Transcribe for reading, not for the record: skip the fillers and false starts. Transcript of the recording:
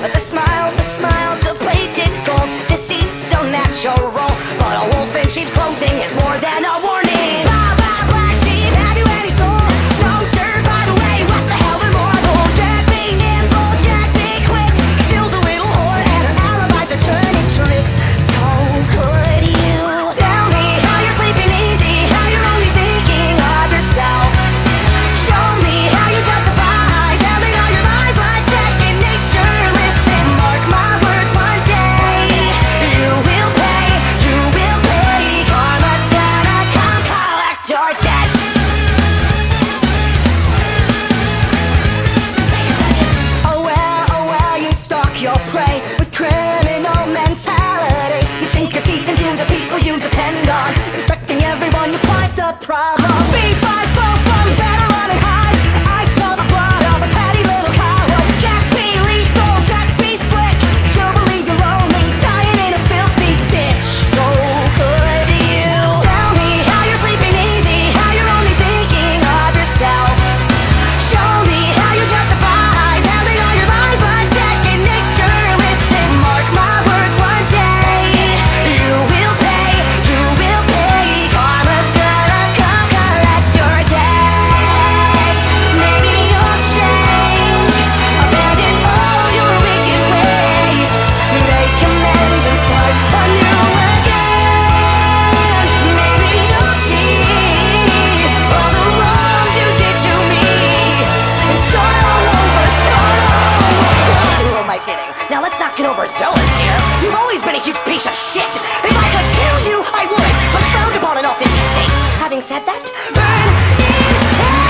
The smiles of plated gold, deceit so natural. But a wolf in sheep's clothing is more than a warning. Problem. Be prideful from better on and hide. I smell the blood of a petty little coward. Jack be lethal, Jack be slick. Joe believe you're lonely, dying in a filthy ditch. So could you tell me how you're sleeping easy, how you're only thinking of yourself? Show me how you justify telling all your lies like second nature. Listen, mark my words, one day you will pay, you will pay. Karma's gonna get overzealous here. You've always been a huge piece of shit. If I could kill you, I would. I'm frowned upon in all 50 states. Having said that, burn in hell.